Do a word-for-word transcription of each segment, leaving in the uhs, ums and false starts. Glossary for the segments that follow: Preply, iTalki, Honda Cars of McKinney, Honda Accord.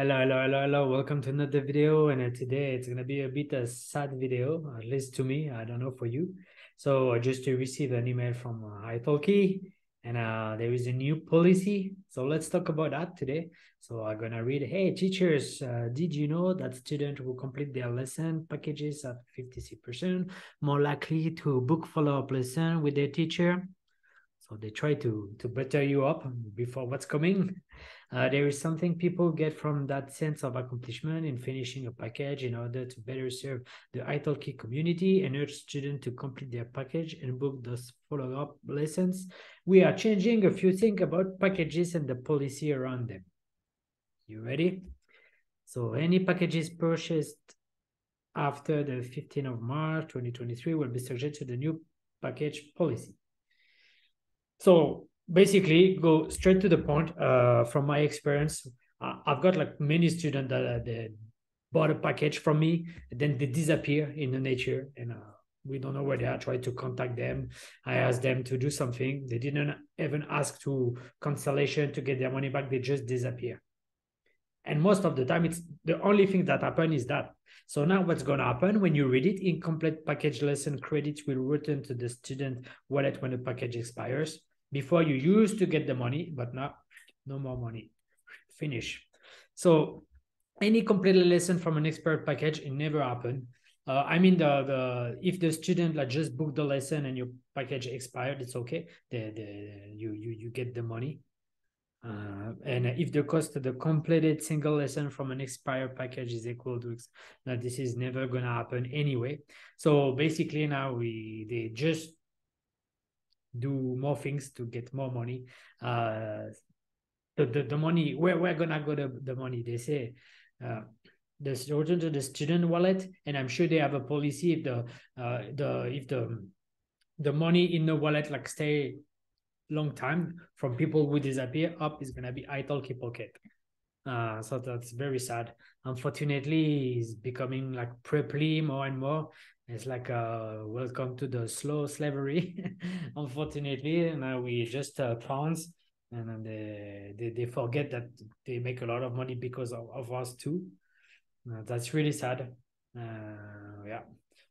Hello, hello, hello, hello. Welcome to another video. And uh, today it's going to be a bit a sad video, at least to me. I don't know for you. So I just received an email from uh, iTalki, and uh, there is a new policy. So let's talk about that today. So I'm going to read, hey, teachers, uh, did you know that students who complete their lesson packages at fifty-six percent more likely to book follow-up lesson with their teacher? So they try to, to butter you up before what's coming. Uh, there is something people get from that sense of accomplishment in finishing a package in order to better serve the iTalki community and urge students to complete their package and book those follow-up lessons. We are changing a few things about packages and the policy around them. You ready? So any packages purchased after the fifteenth of March twenty twenty-three will be subject to the new package policy. So basically, go straight to the point. Uh, from my experience, I've got like many students that uh, they bought a package from me, and then they disappear in the nature, and uh, we don't know where they are. I tried to contact them. I asked them to do something. They didn't even ask to cancellation to get their money back. They just disappear. And most of the time, it's the only thing that happens is that. So now what's going to happen when you read it, incomplete package lesson credits will return to the student wallet when the package expires. Before you used to get the money, but now no more money. Finish. So any complete lesson from an expired package, it never happened. Uh, I mean, the the if the student like just booked the lesson and your package expired, it's okay. The, the you you you get the money. Uh, and if the cost of the completed single lesson from an expired package is equal to, now this is never gonna happen anyway. So basically, now we they just do more things to get more money. Uh, the, the, the money, where we're gonna go the, the money, they say, uh, the student to the student wallet, and I'm sure they have a policy if the uh, the if the the money in the wallet like stay long time from people who disappear up is gonna be iTalki Pocket. Uh, so that's very sad. Unfortunately, it's becoming like Preply more and more. It's like uh, welcome to the slow slavery. Unfortunately, now we just uh, pawns, and they, they they forget that they make a lot of money because of, of us too. Uh, that's really sad. Uh, yeah.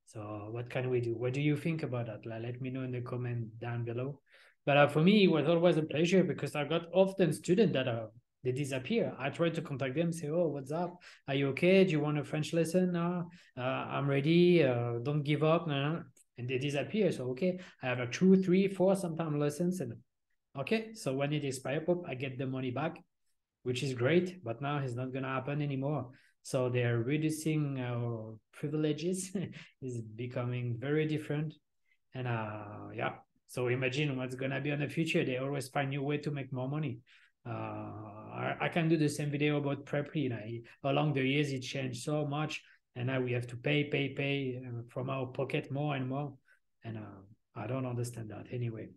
So what can we do? What do you think about that? Like, let me know in the comment down below. But uh, for me, it was always a pleasure because I got often students that are. They disappear. I try to contact them, say, oh, what's up? Are you okay? Do you want a French lesson? No, uh, I'm ready. Uh, don't give up. No, no. And they disappear. So, okay, I have a two, three, four, sometimes lessons. And okay, so when it expires, I get the money back, which is great. But now it's not going to happen anymore. So they're reducing our privileges. It's becoming very different. And uh, yeah, so imagine what's going to be in the future. They always find new way to make more money. Uh, I, I can do the same video about Preply. You know, along the years, it changed so much, and now we have to pay, pay, pay uh, from our pocket more and more. And uh, I don't understand that anyway.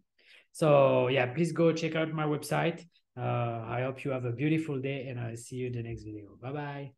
So yeah, please go check out my website. Uh, I hope you have a beautiful day, and I'll see you in the next video. Bye bye.